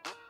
What?